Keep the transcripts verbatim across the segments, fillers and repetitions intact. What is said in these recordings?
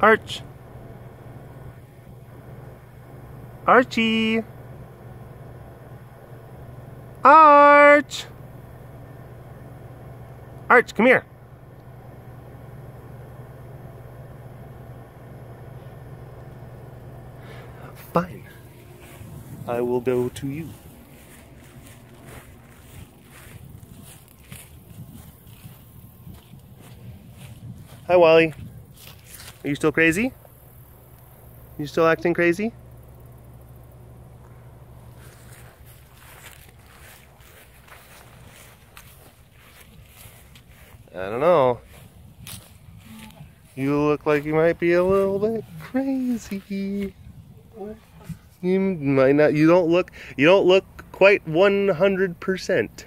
Arch. Archie. Arch. Arch, come here. Fine. I will go to you. Hi, Wally. Are you still crazy? You still acting crazy? I don't know. You look like you might be a little bit crazy. You might not. You don't look. You don't look quite one hundred percent.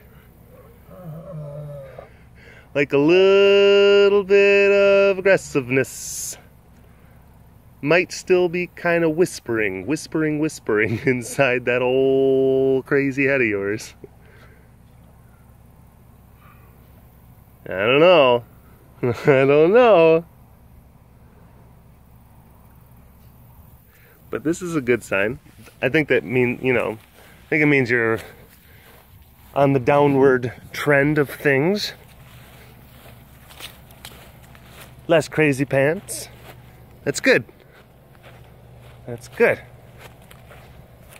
Like a little bit of aggressiveness. Might still be kind of whispering, whispering, whispering inside that old crazy head of yours. I don't know. I don't know. But this is a good sign. I think that mean, you know, I think it means you're on the downward trend of things. Less crazy pants. That's good. That's good.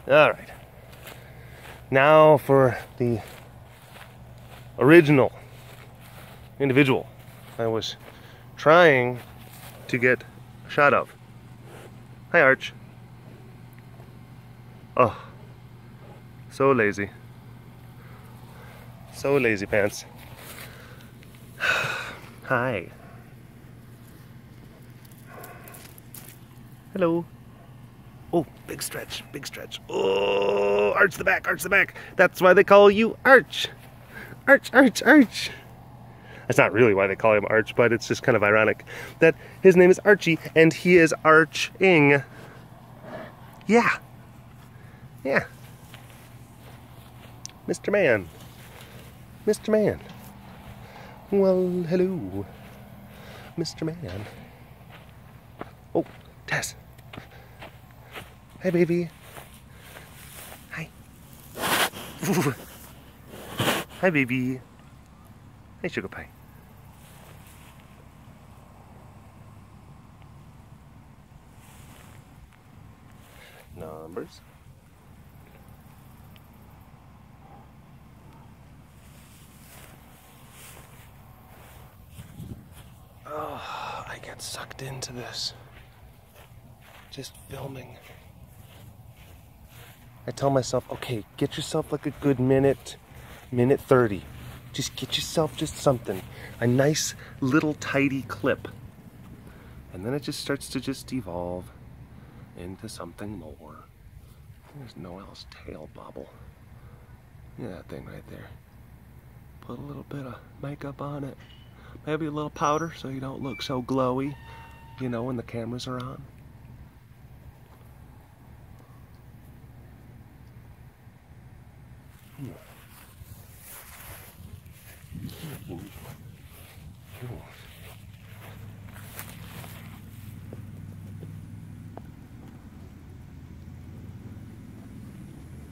All right. Now for the original individual I was trying to get a shot of. Hi, Arch. Oh, so lazy. So lazy pants. Hi. Hello. Oh, big stretch, big stretch. Oh, arch the back, arch the back. That's why they call you Arch. Arch, Arch, Arch. That's not really why they call him Arch, but it's just kind of ironic that his name is Archie and he is arching. Yeah. Yeah. Mister Man. Mister Man. Well, hello. Mister Man. Oh, Tess. Hi, baby. Hi. Ooh. Hi, baby. Hi, sugar pie. Numbers. Oh, I get sucked into this. Just filming. I tell myself, okay, get yourself like a good minute, minute thirty. Just get yourself just something, a nice little tidy clip. And then it just starts to just evolve into something more. There's Noel's tail bobble. Look at that thing right there. Put a little bit of makeup on it. Maybe a little powder so you don't look so glowy, you know, when the cameras are on. Hmm.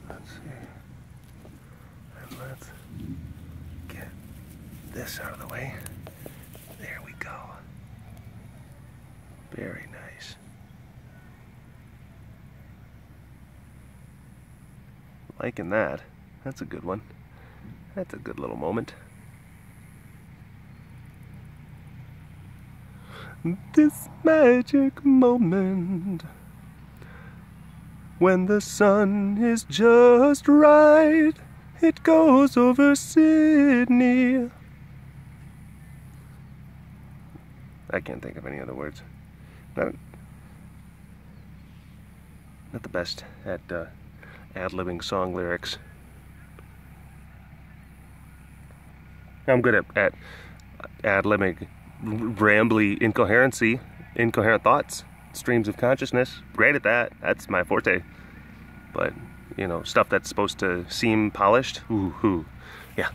Let's see, and let's get this out of the way. There we go. Very nice. Liking that. That's a good one. That's a good little moment. This magic moment when the sun is just right, it goes over Sydney. I can't think of any other words. Not, not the best at uh, ad-libbing song lyrics. I'm good at, at ad-libbing rambly incoherency, incoherent thoughts, streams of consciousness. Great at that. That's my forte. But, you know, stuff that's supposed to seem polished. Ooh, ooh. Yeah.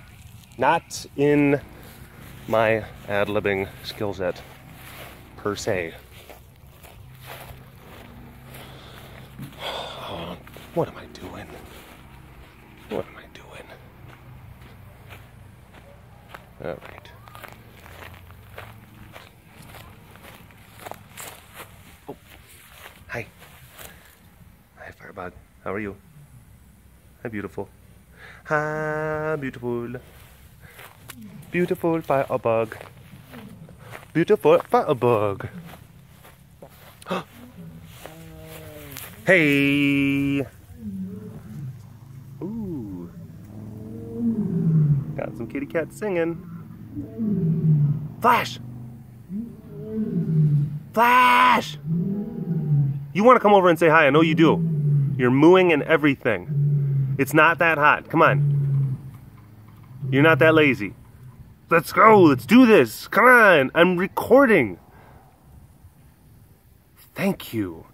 Not in my ad-libbing skill set, per se. What am I doing? What am I doing? All right. Oh, hi. Hi, Firebug. How are you? Hi, beautiful. Hi, beautiful. Beautiful Firebug. Beautiful Firebug. Hey! Ooh. Got some kitty cats singing. Flash! Flash! You want to come over and say hi, I know you do. You're mooing and everything. It's not that hot, come on. You're not that lazy. Let's go, let's do this, come on, I'm recording. Thank you.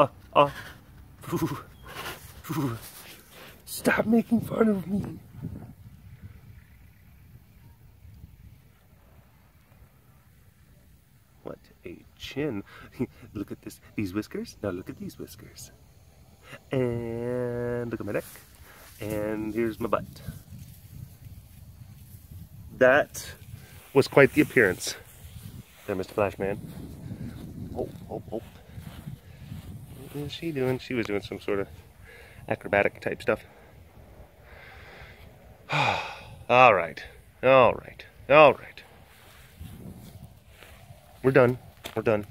Uh, uh. Ooh, ooh. Stop making fun of me. What a chin. Look at this, these whiskers. Now look at these whiskers. And look at my neck. And here's my butt. That was quite the appearance there, Mister Flashman. Oh, oh, oh. What was she doing? She was doing some sort of acrobatic type stuff. All right. All right. All right. We're done. We're done.